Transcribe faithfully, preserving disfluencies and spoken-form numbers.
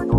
One,